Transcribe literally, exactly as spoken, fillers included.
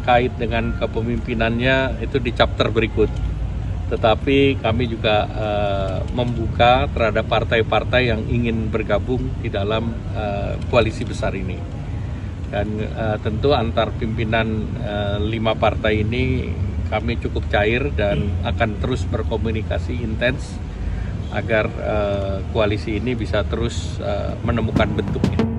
terkait dengan kepemimpinannya itu di chapter berikut. Tetapi kami juga uh, membuka terhadap partai-partai yang ingin bergabung di dalam uh, koalisi besar ini. Dan uh, tentu antar pimpinan uh, lima partai ini kami cukup cair dan akan terus berkomunikasi intens agar uh, koalisi ini bisa terus uh, menemukan bentuknya.